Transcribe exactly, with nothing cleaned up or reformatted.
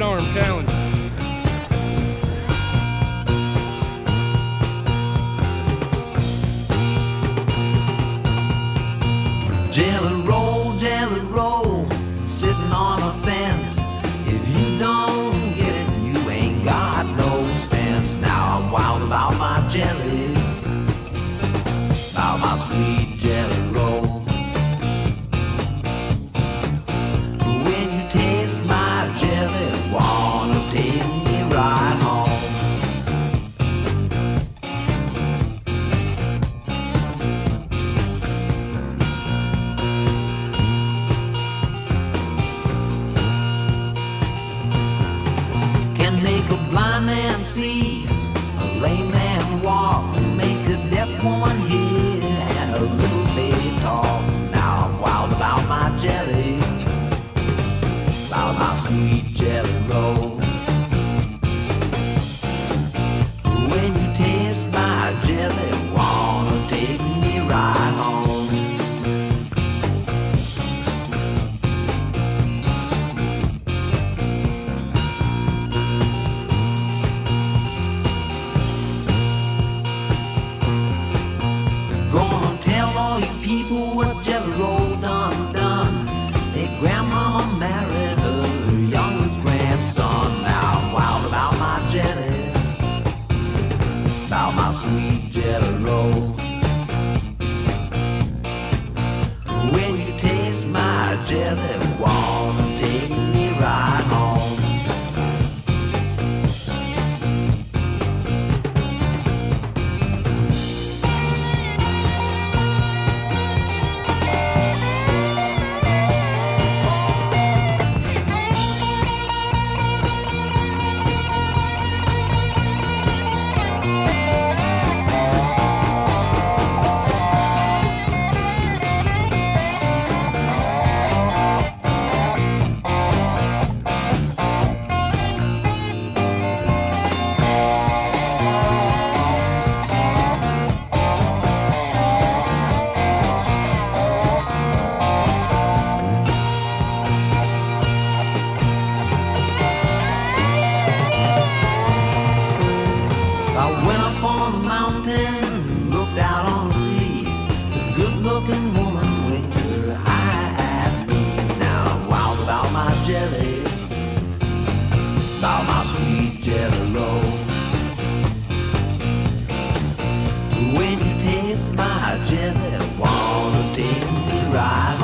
right arm challenge. Jelly roll, jelly roll, sitting on a fence. If you don't get it, you ain't got no sense. Now I'm wild about my jelly, about my sweet jelly roll. Blind man see, a lame man walk, make a deaf woman hear, and a little baby talk. Now I'm wild about my jelly, about my sweet jelly roll. When you taste my jelly, wanna take me right home. People what jelly roll done done. Hey, grandmama married her youngest grandson. Now I'm wild about my jelly, about my sweet jelly roll. When you taste my jelly, wanna take me right home. Good-looking woman with her eye at me. Now I'm wild about my jelly, about my sweet jelly roll. When you taste my jelly, wanna take me right home.